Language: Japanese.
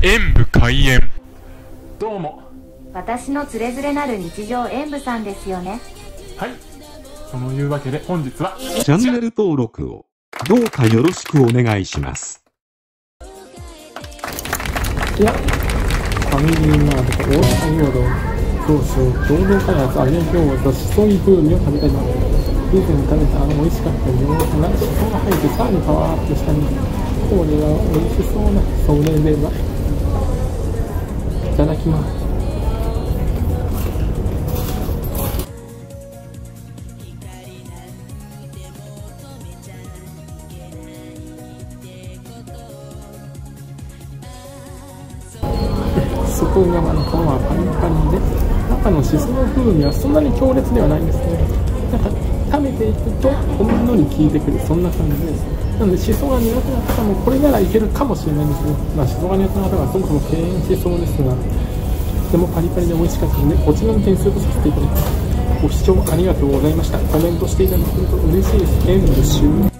演舞開演。どうも、私のつれづれなる日常演舞さんですよね。はい、そのいうわけで本日はチャンネル登録をどうかよろしくお願いします。いや、ファミリーマートと大阪陽動、当初共同開発揚げ餃子しそい風味を食べたいな。以前食べた美味しかった餃子がしそが入ってさらにパワーアップしたので、これは美味しそうな。それでは、いただきます。外側の皮はパリパリで、中のしその風味はそんなに強烈ではないですね。なんか食べていくとほんのり効いてくる、そんな感じです。なので、しそが苦手な方もこれならいけるかもしれないんですね。まあ、しそが苦手な方はそもそも敬遠しそうですが、とてもパリパリで美味しかったので、こちらの点数とさせていただきます。ご視聴ありがとうございました。コメントしていただけると嬉しいです。演舞終了。